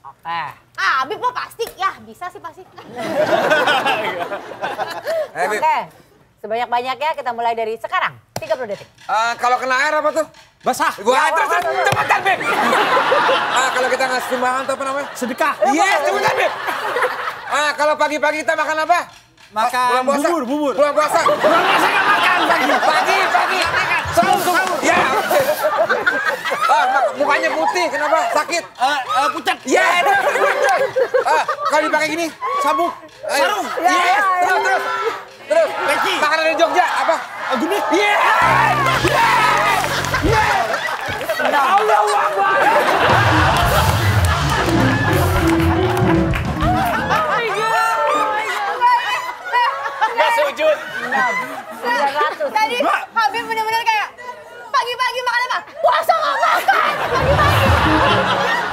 Oke. Ah, Habib mau pasti, ya bisa sih pasti. Oke, sebanyak-banyaknya kita mulai dari sekarang, 30 detik. Kalau kena air apa tuh? Basah. Gua ya, terus cepetan, Bib. Kalau kita ngasih sumbangan tuh apa namanya? Sedekah. Yes, cepetan, Bib. Kalau pagi-pagi kita makan apa? Makan bubur. Bulan puasa nggak makan pagi. Sahur. Ya. Mukanya putih, kenapa? Sakit. Pucat. Ya. Kalau dipakai gini, sabuk. Sarung. Yes. Terus. Peci. Makanan dari Jogja apa? Gini. Yes. Allah.